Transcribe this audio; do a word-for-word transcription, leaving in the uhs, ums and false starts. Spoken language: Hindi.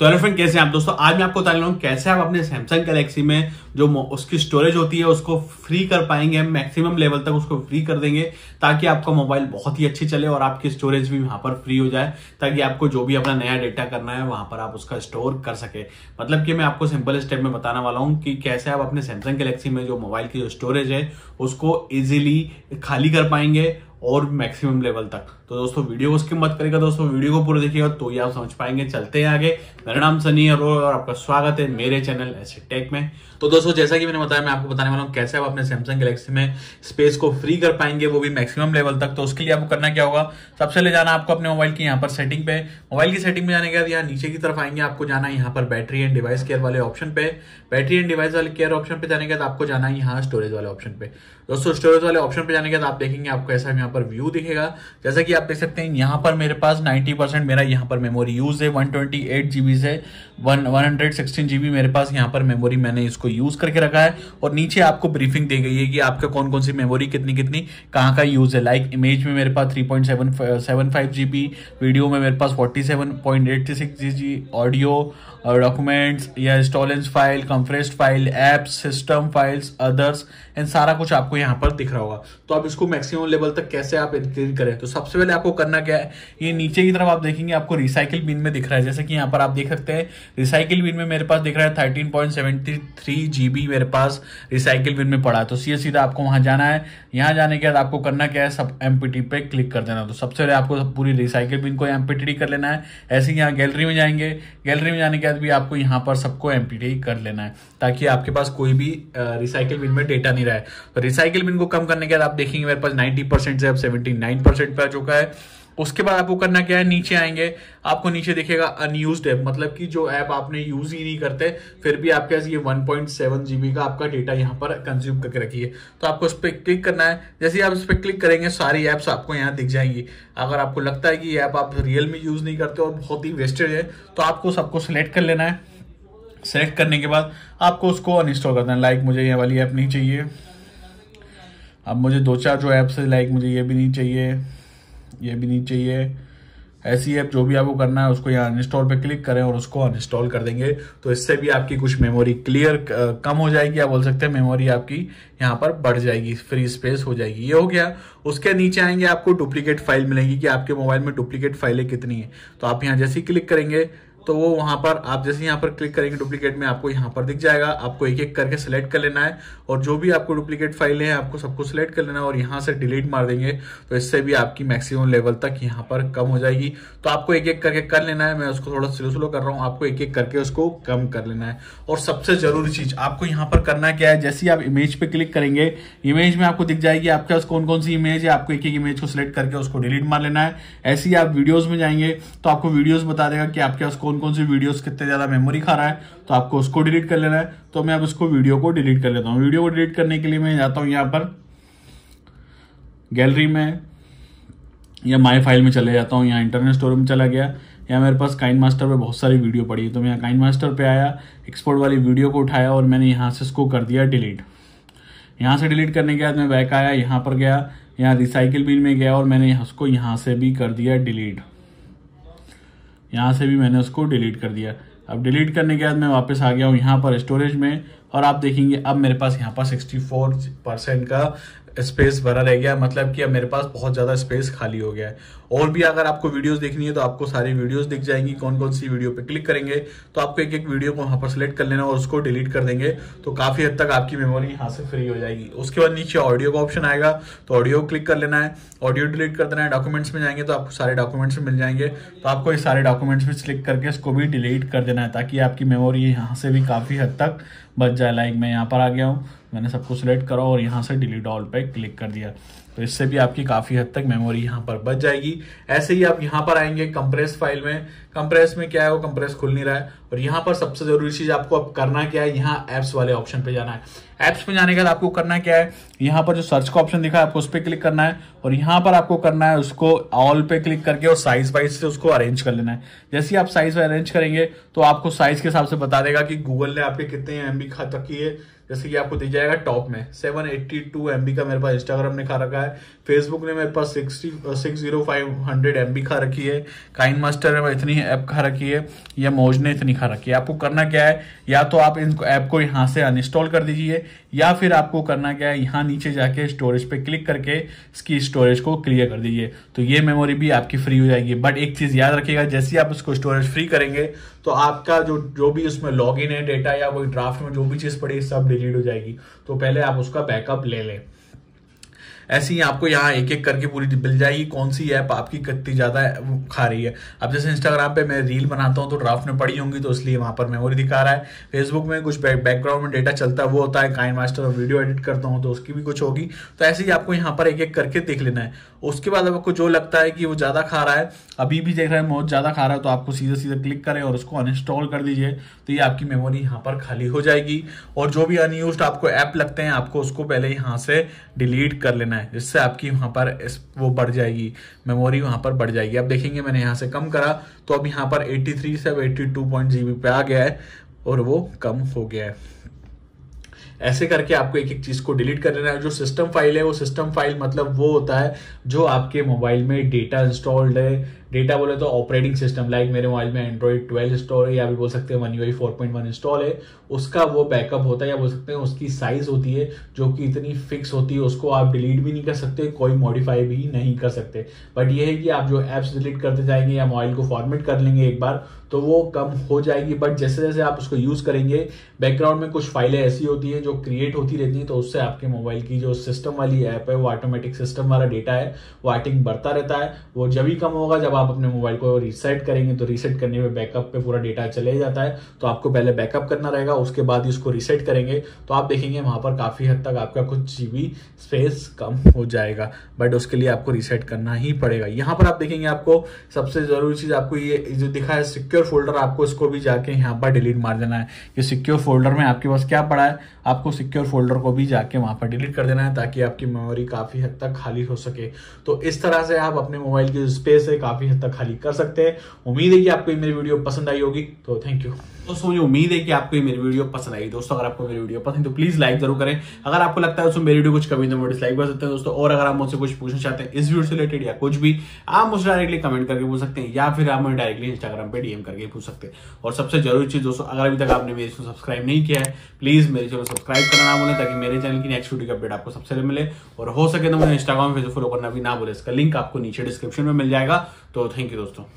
तो हेलो फ्रेंड, कैसे हैं आप दोस्तों। आज मैं आपको बता रहा हूं कैसे आप अपने सैमसंग गैलेक्सी में जो उसकी स्टोरेज होती है उसको फ्री कर पाएंगे, मैक्सिमम लेवल तक उसको फ्री कर देंगे ताकि आपका मोबाइल बहुत ही अच्छी चले और आपकी स्टोरेज भी वहां पर फ्री हो जाए, ताकि आपको जो भी अपना नया डेटा करना है वहां पर आप उसका स्टोर कर सके। मतलब कि मैं आपको सिंपल स्टेप में बताने वाला हूँ कि कैसे आप अपने सैमसंग गैलेक्सी में जो मोबाइल की जो स्टोरेज है उसको ईजिली खाली कर पाएंगे और मैक्सिमम लेवल तक। तो दोस्तों वीडियो को स्किप मत करेगा, दोस्तों वीडियो को पूरा देखिएगा तो ये आप समझ पाएंगे। चलते हैं आगे। मेरा नाम सनी है और आपका स्वागत है मेरे चैनल एस ए टेक में। तो दोस्तों जैसा कि मैंने बताया, मैं आपको बताने वाला हूँ कैसे आप अपने सैमसंग गैलेक्सी में स्पेस को फ्री कर पाएंगे, वो भी मैक्सिमम लेवल तक। तो उसके लिए आपको करना क्या होगा, सबसे ले जाना आपको अपने मोबाइल की यहाँ पर सेटिंग पे। मोबाइल की सेटिंग में जाने के बाद यहाँ नीचे की तरफ आएंगे, आपको जाना है यहाँ पर बैटरी एंड डिवाइस केयर वाले ऑप्शन पे। बैटरी एंड डिवाइस वाले केयर ऑप्शन पे जाने के बाद आपको जाना है यहाँ स्टोरेज वाले ऑप्शन पे। दोस्तों स्टोरेज वाले ऑप्शन पे जाने के बाद आप देखेंगे आपको ऐसा यहाँ पर व्यू दिखेगा। जैसा कि आप देख सकते हैं यहाँ पर मेरे पास नब्बे परसेंट मेरा यहाँ पर मेमोरी यूज है, एक सौ अट्ठाईस जीबी से एक सौ सोलह जीबी मेरे पास यहाँ पर मेमोरी मैंने इसको यूज करके रखा है। और नीचे आपको ब्रीफिंग दी गई है कि आपका कौन कौन सी मेमोरी कितनी कितनी कहाँ का यूज है। लाइक इमेज में मेरे पास three point seven five GB, video में मेरे पास forty seven point eight six GB, audio, documents या installers file, compressed file, apps, system files, others, and सारा कुछ आपको यहाँ पर दिख रहा होगा। तो आप इसको मैक्सिमम लेवल तक कैसे आप इंक्रीज करें, तो सबसे पहले आपको करना क्या है, ये नीचे की तरफ आप देखेंगे आपको रिसाइकिल बिन में दिख रहा है। जैसे कि यहाँ पर आप देख सकते हैं रिसाइकिल बिन में मेरे पास दिख रहा है thirteen point seven three GB मेरे पास रिसाइकिल बिन में पड़ा। तो सीधे सीधा आपको वहां जाना है। यहाँ जाने के बाद आपको करना क्या है, सब एमपीटी पे क्लिक कर देना। तो सबसे पहले आपको पूरी रिसाइकिल बिन को एमपीटी कर लेना है। ऐसे ही यहाँ गैलरी में जाएंगे, गैलरी में जाने के बाद भी आपको यहाँ पर सबको एमपीटी कर लेना है ताकि आपके पास कोई भी रिसाइकिल बिन में डेटा नहीं रहे। तो रिसाइकिल बिन को कम करने के बाद आप देखेंगे मेरे पास नाइंटी परसेंट से अब सेवेंटी नाइन परसेंट पे आ चुका है। उसके बाद आपको करना क्या है, नीचे आएंगे, आपको नीचे दिखेगा अनयूज्ड ऐप, मतलब कि जो ऐप आपने यूज ही नहीं करते फिर भी आपके पास ये वन पॉइंट सेवन जीबी का आपका डेटा यहाँ पर कंज्यूम करके रखी है। तो आपको उस पर क्लिक करना है। जैसे ही आप उस पर क्लिक करेंगे सारी ऐप्स आपको यहाँ दिख जाएंगी। अगर आपको लगता है कि ये ऐप आप रियल में यूज नहीं करते और बहुत ही वेस्टेड है तो आपको सबको सिलेक्ट कर लेना है। सिलेक्ट करने के बाद आपको उसको अनइंस्टॉल करना है। लाइक मुझे ये वाली ऐप नहीं चाहिए, अब मुझे दो चार जो ऐप्स है, लाइक मुझे ये भी नहीं चाहिए, ये भी नहीं चाहिए, ऐसी ऐप जो भी आपको करना है उसको यहाँ अनइंस्टॉल पे क्लिक करें और उसको अनइंस्टॉल कर देंगे। तो इससे भी आपकी कुछ मेमोरी क्लियर कम हो जाएगी, आप बोल सकते हैं मेमोरी आपकी यहाँ पर बढ़ जाएगी, फ्री स्पेस हो जाएगी। ये हो गया। उसके नीचे आएंगे, आपको डुप्लीकेट फाइल मिलेगी कि आपके मोबाइल में डुप्लीकेट फाइलें कितनी है। तो आप यहाँ जैसे ही क्लिक करेंगे तो वो वहाँ पर आप जैसे यहाँ पर क्लिक करेंगे डुप्लीकेट में आपको यहाँ पर दिख जाएगा। आपको एक एक करके सेलेक्ट कर लेना है और जो भी आपको डुप्लीकेट फाइलें हैं आपको सबको सेलेक्ट कर लेना है और यहाँ से डिलीट मार देंगे। तो इससे भी आपकी मैक्सिमम लेवल तक यहाँ पर कम हो जाएगी। तो आपको एक एक करके कर लेना है। मैं उसको थोड़ा स्लो स्लो कर रहा हूँ, आपको एक एक करके उसको कम कर लेना है। और सबसे जरूरी चीज़ आपको यहाँ पर करना क्या है, जैसे आप इमेज पर क्लिक करेंगे इमेज में आपको दिख जाएगी आपके पास कौन कौन सी इमेज है। आपको एक एक इमेज को सिलेक्ट करके उसको डिलीट मार लेना है। ऐसे ही आप वीडियोज़ में जाएंगे तो आपको वीडियोज़ बता देगा कि आपके पास कौन कौन सी वीडियोस कितने ज्यादा मेमोरी खा रहा है, तो आपको उसको डिलीट कर लेना है। तो मैं अब इसको वीडियो को डिलीट कर लेता हूं। वीडियो को डिलीट करने के लिए मैं जाता हूं यहां पर गैलरी में या माय फाइल में चले जाता हूं। यहां इंटरनेट स्टोर में चला गया, यहाँ मेरे पास काइनमास्टर पे बहुत सारी वीडियो पड़ी है। तो मैं यहाँ काइनमास्टर पे आया, एक्सपोर्ट वाली वीडियो को उठाया और मैंने यहाँ से इसको कर दिया डिलीट। यहाँ से डिलीट करने के बाद मैं बैक आया, यहाँ पर गया, यहाँ रिसाइकिल बिन में गया और मैंने उसको यहाँ से भी कर दिया डिलीट। यहाँ से भी मैंने उसको डिलीट कर दिया। अब डिलीट करने के बाद मैं वापस आ गया हूँ यहाँ पर स्टोरेज में और आप देखेंगे अब मेरे पास यहाँ पर सिक्सटी फोर परसेंट का स्पेस भरा रह गया, मतलब कि अब मेरे पास बहुत ज़्यादा स्पेस खाली हो गया है। और भी अगर आपको वीडियोस देखनी है तो आपको सारी वीडियोस दिख जाएंगी, कौन कौन सी वीडियो पे क्लिक करेंगे तो आपको एक एक वीडियो को वहाँ पर सेलेक्ट कर लेना और उसको डिलीट कर देंगे। तो काफ़ी हद तक आपकी मेमोरी यहाँ से फ्री हो जाएगी। उसके बाद नीचे ऑडियो का ऑप्शन आएगा तो ऑडियो को क्लिक कर लेना है, ऑडियो डिलीट कर देना है। डॉक्यूमेंट्स में जाएंगे तो आपको सारे डॉक्यूमेंट्स मिल जाएंगे, तो आपको ये सारे डॉक्यूमेंट्स भी सिलेक्ट करके इसको भी डिलीट कर देना है ताकि आपकी मेमोरी यहाँ से भी काफ़ी हद तक बच जाए। लाइक मैं यहाँ पर आ गया हूँ, मैंने सबको सिलेक्ट करा और यहाँ से डिलीट ऑल पे क्लिक कर दिया। तो इससे भी आपकी काफ़ी हद तक मेमोरी यहाँ पर बच जाएगी। ऐसे ही आप यहाँ पर आएंगे कंप्रेस फाइल में। कंप्रेस में क्या है, वो कंप्रेस खुल नहीं रहा है। और यहाँ पर सबसे ज़रूरी चीज़ आपको अब करना क्या है, यहाँ ऐप्स वाले ऑप्शन पे जाना है। ऐप्स में जाने के बाद आपको करना क्या है, यहाँ पर जो सर्च का ऑप्शन दिखा है आपको उस पर क्लिक करना है और यहाँ पर आपको करना है उसको ऑल पे क्लिक करके और साइज वाइज से उसको अरेंज कर लेना है। जैसे आप साइज अरेंज करेंगे तो आपको साइज के हिसाब से बता देगा कि गूगल ने आपके कितने एम बी खा तक की है। जैसे कि आपको दिख जाएगा टॉप में seven eighty two M B का मेरे पास इंस्टाग्राम ने खा रखा है, फेसबुक ने मेरे पास sixty six zero five hundred M B खा रखी है, काइनमास्टर में इतनी ने ऐप खा रखी है या मौज ने इतनी खा रखी है। आपको करना क्या है, या तो आप इनको ऐप को यहाँ से अनइंस्टॉल कर दीजिए, या फिर आपको करना क्या है, यहाँ नीचे जाके स्टोरेज पे क्लिक करके इसकी स्टोरेज को क्लियर कर दीजिए, तो ये मेमोरी भी आपकी फ्री हो जाएगी। बट एक चीज याद रखिएगा, जैसे आप उसको स्टोरेज फ्री करेंगे तो आपका जो जो भी उसमें लॉग इन है डेटा या कोई ड्राफ्ट में जो भी चीज पड़ी सब डिलीट हो जाएगी, तो पहले आप उसका बैकअप ले लें। ऐसे ही आपको यहाँ एक एक करके पूरी मिल जाएगी कौन सी ऐप आपकी कितनी ज़्यादा खा रही है। अब जैसे इंस्टाग्राम पे मैं रील बनाता हूँ तो ड्राफ्ट में पड़ी होंगी तो इसलिए वहाँ पर मेमोरी दिखा रहा है। फेसबुक में कुछ बैकग्राउंड में डेटा चलता है वो होता है, काइनमास्टर में वीडियो एडिट करता हूँ तो उसकी भी कुछ होगी। तो ऐसे ही आपको यहाँ पर एक एक करके देख लेना है। उसके बाद आपको जो लगता है कि वो ज़्यादा खा रहा है, अभी भी देख रहे हैं बहुत ज़्यादा खा रहा है, तो आपको सीधे सीधे क्लिक करें और उसको अनइंस्टॉल कर दीजिए, तो ये आपकी मेमोरी यहाँ पर खाली हो जाएगी। और जो भी अनयूज्ड आपको ऐप लगते हैं आपको उसको पहले यहाँ से डिलीट कर लेना है, जिससे आपकी वहां पर वो बढ़ जाएगी, मेमोरी वहां पर बढ़ जाएगी। अब देखेंगे मैंने यहां से कम करा तो अब यहां पर तिरासी से बयासी जीबी पे आ गया है और वो कम हो गया है। ऐसे करके आपको एक एक चीज को डिलीट कर लेना है। जो सिस्टम फाइल है, वो सिस्टम फाइल मतलब वो होता है जो आपके मोबाइल में डेटा इंस्टॉल्ड है। डेटा बोले तो ऑपरेटिंग सिस्टम, लाइक मेरे मोबाइल में एंड्रॉइड ट्वेल्व इंस्टॉल है या भी बोल सकते हैं one UI four point one install है, उसका वो बैकअप होता है, या बोल सकते हैं उसकी साइज होती है जो कि इतनी फिक्स होती है, उसको आप डिलीट भी नहीं कर सकते, कोई मॉडिफाई भी नहीं कर सकते। बट ये है कि आप जो एप्स डिलीट करते जाएंगे या मोबाइल को फॉर्मेट कर लेंगे एक बार तो वो कम हो जाएगी। बट जैसे जैसे आप उसको यूज करेंगे, बैकग्राउंड में कुछ फाइलें ऐसी होती है जो क्रिएट होती रहती है, तो उससे आपके मोबाइल की जो सिस्टम वाली ऐप है वो ऑटोमेटिक सिस्टम वाला डेटा है वो आर्टिंग बढ़ता रहता है। वो जब ही कम होगा जब आप अपने मोबाइल को रीसेट करेंगे, तो रीसेट करने में बैकअप पे पूरा डेटा चले जाता है, तो आपको पहले बैकअप करना रहेगा, उसके बाद ही उसको रीसेट करेंगे, तो आप देखेंगे वहां पर काफी हद तक आपका कुछ जीबी स्पेस कम हो जाएगा। बट उसके लिए आपको रीसेट करना ही पड़ेगा। यहाँ पर आप देखेंगे आपको सबसे जरूरी चीज आपको ये जो दिखा है सिक्योर फोल्डर, आपको इसको भी जाके यहाँ पर डिलीट मार देना है। ये सिक्योर फोल्डर में आपके पास क्या पड़ा है, आपको सिक्योर फोल्डर को भी जाके वहां पर डिलीट कर देना है, ताकि आपकी मेमोरी काफी हद तक खाली हो सके। तो इस तरह से आप अपने मोबाइल की जो स्पेस है काफी हद तक खाली कर सकते हैं। उम्मीद है कि आपको ये मेरी वीडियो पसंद आई होगी, तो थैंक यू दोस्तों। मुझे उम्मीद है कि आपको ये मेरी वीडियो पसंद आई। दोस्तों अगर आपको मेरी वीडियो पसंद है तो प्लीज लाइक जरूर करें। अगर आपको लगता है उसमें मेरी वीडियो कुछ कमी तो डिसलाइक कर सकते हैं दोस्तों। और अगर आप मुझसे कुछ पूछना चाहते हैं इस वीडियो से रिलेटेड या कुछ भी, आप मुझे डायरेक्टली कमेंट करके पूछ सकते हैं, या फिर आप मुझे डायरेक्टली इंस्टाग्राम पे डीएम करके पूछ सकते हैं। और सबसे जरूरी चीज दोस्तों, अगर अभी तक आपने मेरे चैनल सब्सक्राइब नहीं किया है प्लीज मेरे चैनल सब्सक्राइब करना ना भूलें, ताकि मेरे चैनल की नेक्स्ट वीडियो का अपडेट आपको सबसे पहले मिले। और हो सके तो मुझे इंस्टाग्राम फेसबुक फॉलो करना भी ना भूलें, इसका लिंक आपको नीचे डिस्क्रिप्शन में मिल जाएगा। तो थैंक यू दोस्तों।